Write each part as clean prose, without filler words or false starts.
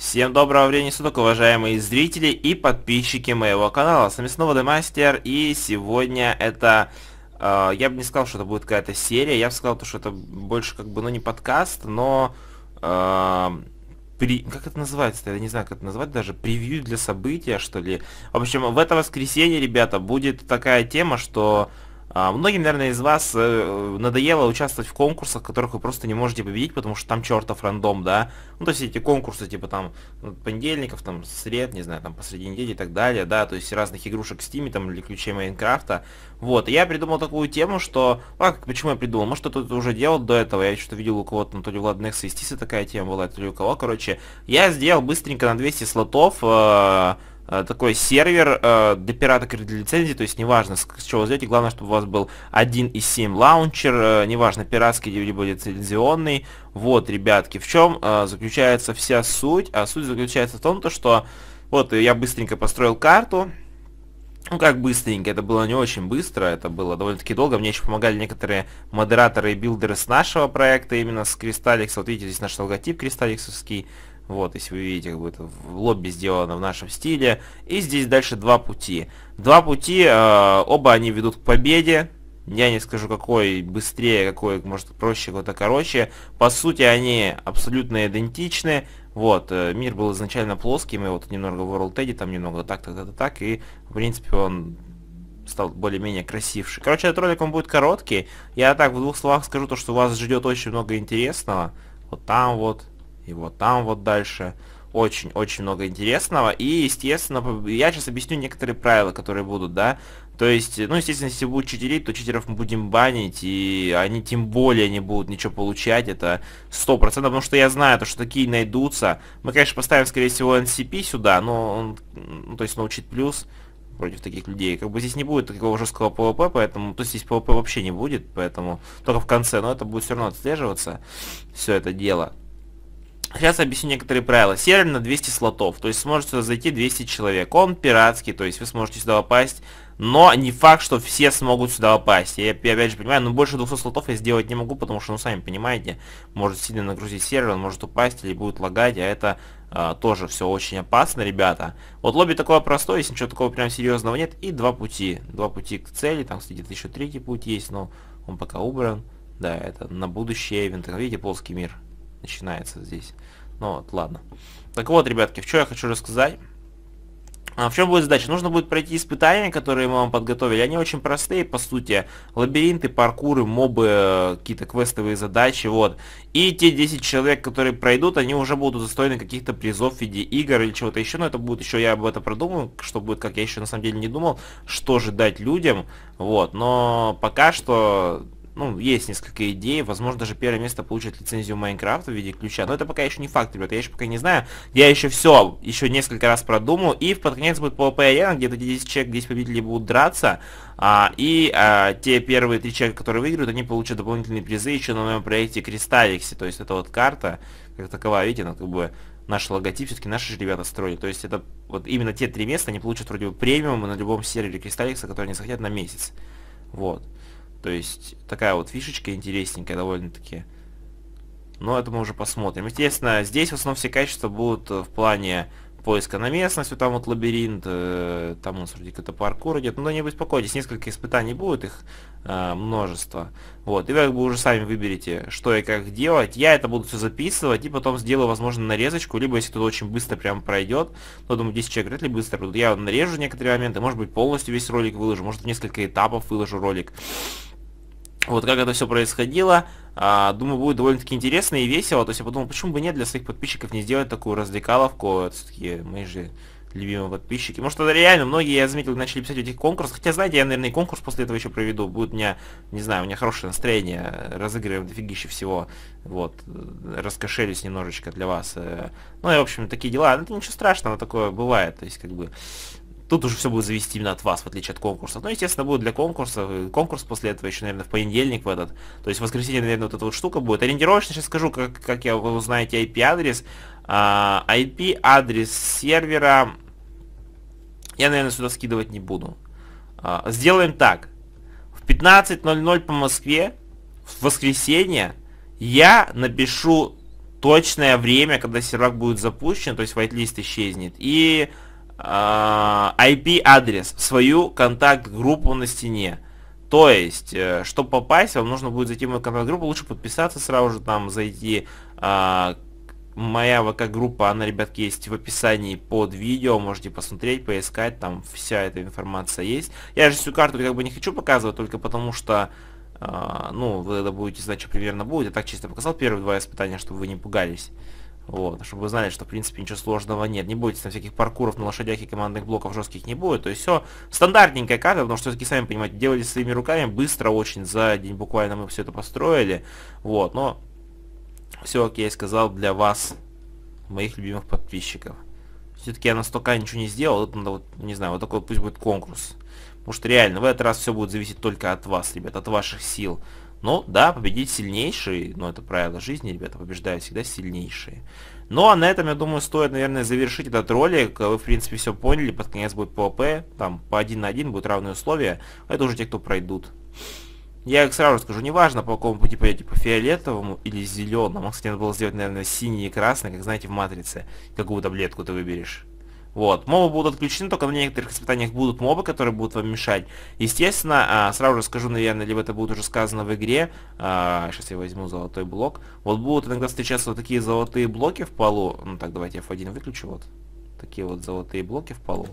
Всем доброго времени суток, уважаемые зрители и подписчики моего канала. С вами снова Демастер, и сегодня это... я бы не сказал, что это будет какая-то серия, я бы сказал, что это больше как бы, ну не подкаст, но... как это называется-то? Я не знаю, как это назвать даже. Превью для события, что ли. В общем, в это воскресенье, ребята, будет такая тема, что... многим, наверное, из вас надоело участвовать в конкурсах, которых вы просто не можете победить, потому что там чертов рандом, да? Ну, то есть эти конкурсы, типа там понедельников, там сред, не знаю, там посреди недели и так далее, да? То есть разных игрушек в стиме, там, или ключей Майнкрафта. Вот, и я придумал такую тему, что... почему я придумал? Может, кто-то уже делал до этого, я что-то видел у кого-то, ну, то ли у Владнекса и Стиса такая тема была, то ли у кого, короче. Я сделал быстренько на 200 слотов... такой сервер для пираток или для лицензии, то есть неважно, с чего вы зайдете, главное, чтобы у вас был 1.7 лаунчер, неважно, пиратский либо лицензионный. Вот, ребятки, в чем заключается вся суть? А суть заключается в том, что вот я быстренько построил карту. Ну как быстренько, это было не очень быстро, это было довольно-таки долго. Мне еще помогали некоторые модераторы и билдеры с нашего проекта, именно с Cristalix. Вот видите, здесь наш логотип кристалликсовский. Вот, если вы видите, как бы это в лобби сделано в нашем стиле. И здесь дальше два пути. Два пути, оба они ведут к победе. Я не скажу, какой быстрее, какой, может, проще, какой-то короче. По сути, они абсолютно идентичны. Вот, мир был изначально плоским, и вот немного World Edit, там немного так, и, в принципе, он... стал более-менее красивший. Короче, этот ролик, он будет короткий. Я так в двух словах скажу то, что вас ждет очень много интересного. Вот там вот. И вот там вот дальше. Очень-очень много интересного. И, естественно, я сейчас объясню некоторые правила, которые будут, да. То есть, ну, естественно, если будут читерить, то читеров мы будем банить. И они тем более не будут ничего получать. Это 100%. Потому что я знаю, что такие найдутся. Мы, конечно, поставим, скорее всего, NCP сюда. Но он, ну, то есть, научит плюс против таких людей. Как бы здесь не будет такого жесткого ПВП, поэтому... То есть здесь ПВП вообще не будет, поэтому... Только в конце, но это будет все равно отслеживаться. Все это дело. Сейчас объясню некоторые правила. Сервер на 200 слотов, то есть сможет сюда зайти 200 человек. Он пиратский, то есть вы сможете сюда попасть, но не факт, что все смогут сюда попасть. Я опять же понимаю, но больше 200 слотов я сделать не могу, потому что, ну, сами понимаете, может сильно нагрузить сервер, он может упасть или будет лагать, а это тоже все очень опасно, ребята. Вот лобби такое простое, если ничего такого прям серьезного нет, и два пути. Два пути к цели, там, кстати, еще третий путь есть, но он пока убран. Да, это на будущее ивенты. Видите, плоский мир начинается здесь. Ну вот, ладно. Так вот, ребятки, в чем я хочу рассказать. В чем будет задача? Нужно будет пройти испытания, которые мы вам подготовили. Они очень простые, по сути. Лабиринты, паркуры, мобы, какие-то квестовые задачи, вот. И те 10 человек, которые пройдут, они уже будут удостоены каких-то призов в виде игр или чего-то еще. Но это будет еще, я об этом продумаю, что будет, как я еще на самом деле не думал, что же дать людям. Вот, но пока что... Ну, есть несколько идей, возможно, даже первое место получит лицензию Майнкрафта в виде ключа. Но это пока еще не факт, ребята, я еще пока не знаю. Я еще все, еще несколько раз продумал. И под конец будет PvP-арена, где-то 10 человек, 10 победителей будут драться. Те первые 3 человека, которые выиграют, они получат дополнительные призы еще на моем проекте Cristalix. То есть это вот карта, как таковая, видите, она как бы... Наш логотип все-таки наши же ребята строили. То есть это вот именно те 3 места, они получат вроде бы премиум на любом сервере Cristalix, который они захотят на месяц. Вот. То есть, такая вот фишечка интересненькая довольно-таки. Но это мы уже посмотрим. Естественно, здесь в основном все качества будут в плане поиска на местность. Вот там вот лабиринт, там у нас вроде какой-то паркур идет. Но не беспокойтесь, несколько испытаний будет, их множество. Вот, и вы как бы уже сами выберете, что и как делать. Я это буду все записывать, и потом сделаю, возможно, нарезочку. Либо, если кто-то очень быстро прям пройдет, то, думаю, 10 человек вряд ли быстро пройдут. Я нарежу некоторые моменты, может быть, полностью весь ролик выложу, может, в несколько этапов выложу ролик. Вот как это все происходило, думаю, будет довольно-таки интересно и весело. То есть я подумал, почему бы нет, для своих подписчиков не сделать такую развлекаловку. Это все-таки мои же любимые подписчики. Может, тогда реально многие, я заметил, начали писать в этих конкурсах. Хотя, знаете, я, наверное, и конкурс после этого еще проведу. Будет у меня, не знаю, у меня хорошее настроение. Разыгрываем дофигище всего. Вот, раскошелюсь немножечко для вас. Ну и, в общем, такие дела. Но это ничего страшного, такое бывает. То есть, как бы... Тут уже все будет зависеть именно от вас, в отличие от конкурсов. Ну, естественно, будет для конкурса. Конкурс после этого еще, наверное, в понедельник в этот. То есть в воскресенье, наверное, вот эта вот штука будет. Ориентировочно сейчас скажу, как вы узнаете IP-адрес. IP-адрес сервера я, наверное, сюда скидывать не буду. Сделаем так. В 15:00 по Москве, в воскресенье, я напишу точное время, когда сервак будет запущен, то есть вайтлист исчезнет, и IP-адрес, свою контакт-группу на стене. То есть, чтобы попасть, вам нужно будет зайти в мою контакт-группу, лучше подписаться сразу же, там зайти. Моя ВК-группа, она, ребятки, есть в описании под видео, можете посмотреть, поискать, там вся эта информация есть. Я же всю карту как бы не хочу показывать, только потому что, ну, вы это будете знать, что примерно будет. Я так чисто показал первые два испытания, чтобы вы не пугались. Вот, чтобы вы знали, что в принципе ничего сложного нет. Не бойтесь, там всяких паркуров на лошадях и командных блоков жестких не будет. То есть все стандартненькая карта, потому что все-таки, сами понимаете, делали своими руками, быстро очень, за день буквально мы все это построили. Вот, но все, окей, я сказал для вас, моих любимых подписчиков. Все-таки я настолько ничего не сделал, это надо, вот, не знаю, вот такой пусть будет конкурс. Потому что реально, в этот раз все будет зависеть только от вас, ребят, от ваших сил. Ну, да, победить сильнейшие, но это правило жизни, ребята, побеждают всегда сильнейшие. Ну, а на этом, я думаю, стоит, наверное, завершить этот ролик. Вы, в принципе, все поняли, под конец будет PvP, там, по 1 на 1 будут равные условия, а это уже те, кто пройдут. Я их сразу скажу, неважно, по какому пути пойдете, по фиолетовому или зеленому. Кстати, надо было сделать, наверное, синий и красный, как, знаете, в Матрице, какую таблетку ты выберешь. Вот, мобы будут отключены, только на некоторых испытаниях будут мобы, которые будут вам мешать. Естественно, сразу же скажу, наверное, либо это будет уже сказано в игре. Сейчас я возьму золотой блок. Вот будут иногда встречаться вот такие золотые блоки в полу. Ну так, давайте F1 выключу, вот. Такие вот золотые блоки в полу.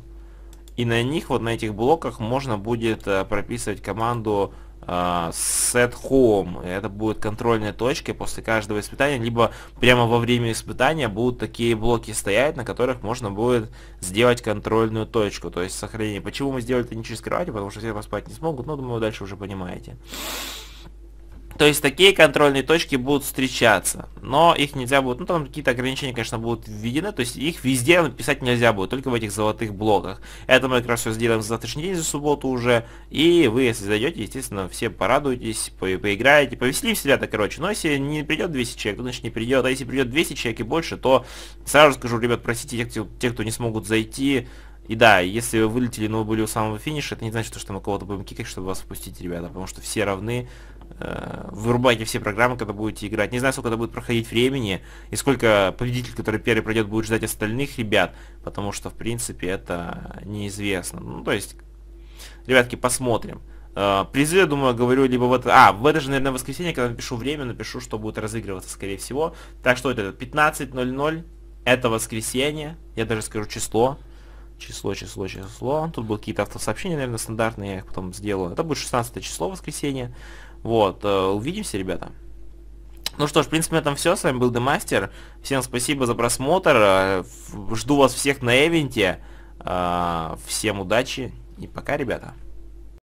И на них, вот на этих блоках, можно будет прописывать команду set home. Это будет контрольной точкой после каждого испытания, либо прямо во время испытания будут такие блоки стоять, на которых можно будет сделать контрольную точку, то есть сохранение. Почему мы сделали это не через кровать, потому что все поспать не смогут, но думаю, дальше уже понимаете. То есть такие контрольные точки будут встречаться, но их нельзя будет, ну там какие-то ограничения, конечно, будут введены, то есть их везде написать нельзя будет, только в этих золотых блоках. Это мы как раз все сделаем за завтрашний день, за субботу уже, и вы, если зайдете, естественно, все порадуетесь, поиграете, повеселитесь, ребята, короче. Но если не придет 200 человек, то значит не придет, а если придет 200 человек и больше, то сразу скажу, ребят, простите тех, кто не смогут зайти. И да, если вы вылетели, но вы были у самого финиша, это не значит, что мы кого-то будем кикать, чтобы вас впустить, ребята, потому что все равны. Вырубайте все программы, когда будете играть. Не знаю, сколько это будет проходить времени, и сколько победитель, который первый пройдет, будет ждать остальных ребят, потому что, в принципе, это неизвестно. Ну, то есть, ребятки, посмотрим. Призы, я думаю, говорю, либо в это... в это же, наверное, воскресенье, когда напишу время, напишу, что будет разыгрываться, скорее всего. Так что это 15:00, это воскресенье, я даже скажу число. Число. Тут будут какие-то автосообщения, наверное, стандартные, я их потом сделаю. Это будет 16 число, воскресенье. Вот, увидимся, ребята. Ну что ж, в принципе, на этом все. С вами был Демастер. Всем спасибо за просмотр. Жду вас всех на эвенте. Всем удачи и пока, ребята.